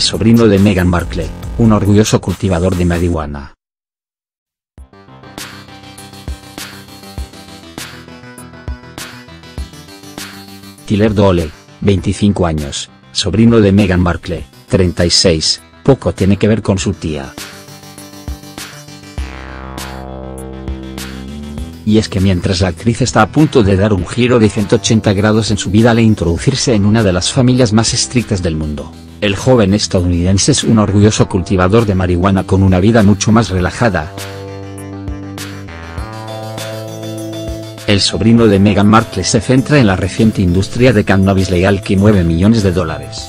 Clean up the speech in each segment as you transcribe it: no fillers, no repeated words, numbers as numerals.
el sobrino de Meghan Markle, un orgulloso cultivador de marihuana. Tyler Dooley, 25 años, sobrino de Meghan Markle, 36, poco tiene que ver con su tía. Y es que mientras la actriz está a punto de dar un giro de 180 grados en su vida al introducirse en una de las familias más estrictas del mundo, el joven estadounidense es un orgulloso cultivador de marihuana con una vida mucho más relajada. El sobrino de Meghan Markle se centra en la reciente industria de cannabis legal que mueve millones de dólares.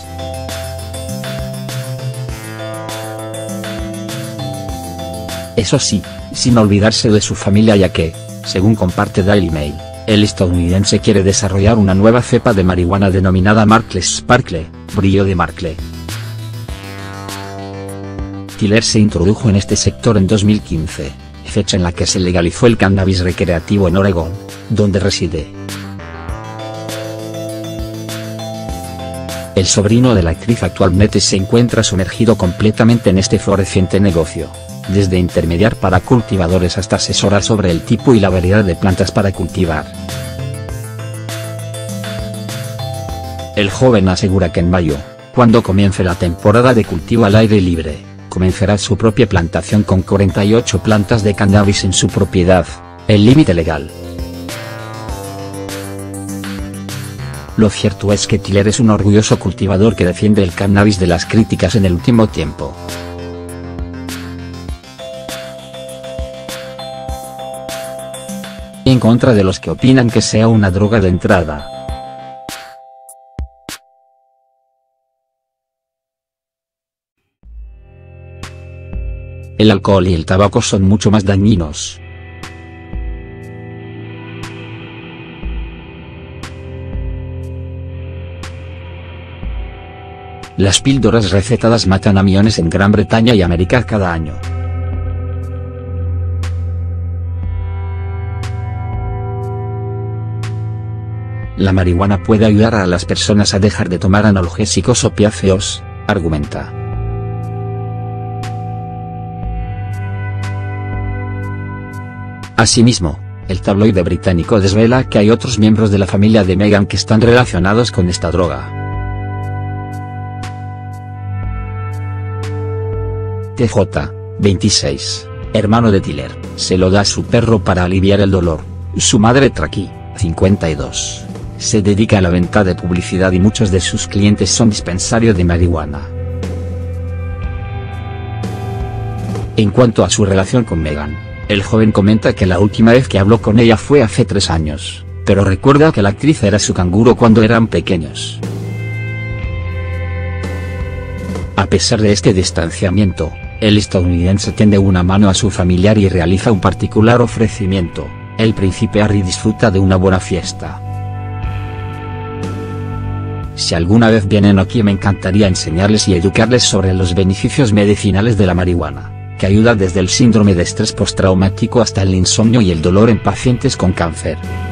Eso sí, sin olvidarse de su familia, ya que, según comparte Daily Mail, el estadounidense quiere desarrollar una nueva cepa de marihuana denominada Markle Sparkle, brillo de Markle. Tyler se introdujo en este sector en 2015, fecha en la que se legalizó el cannabis recreativo en Oregón, donde reside. El sobrino de la actriz actualmente se encuentra sumergido completamente en este floreciente negocio, desde intermediar para cultivadores hasta asesorar sobre el tipo y la variedad de plantas para cultivar. El joven asegura que en mayo, cuando comience la temporada de cultivo al aire libre, comenzará su propia plantación con 48 plantas de cannabis en su propiedad, el límite legal. Lo cierto es que Tyler es un orgulloso cultivador que defiende el cannabis de las críticas en el último tiempo. En contra de los que opinan que sea una droga de entrada. El alcohol y el tabaco son mucho más dañinos. Las píldoras recetadas matan a millones en Gran Bretaña y América cada año. La marihuana puede ayudar a las personas a dejar de tomar analgésicos opiáceos, argumenta. Asimismo, el tabloide británico desvela que hay otros miembros de la familia de Meghan que están relacionados con esta droga. TJ, 26, hermano de Tyler, se lo da a su perro para aliviar el dolor. Su madre Traki, 52. Se dedica a la venta de publicidad y muchos de sus clientes son dispensarios de marihuana. En cuanto a su relación con Meghan, el joven comenta que la última vez que habló con ella fue hace 3 años, pero recuerda que la actriz era su canguro cuando eran pequeños. A pesar de este distanciamiento, el estadounidense tiende una mano a su familiar y realiza un particular ofrecimiento: el príncipe Harry disfruta de una buena fiesta. Si alguna vez vienen aquí, me encantaría enseñarles y educarles sobre los beneficios medicinales de la marihuana, que ayuda desde el síndrome de estrés postraumático hasta el insomnio y el dolor en pacientes con cáncer.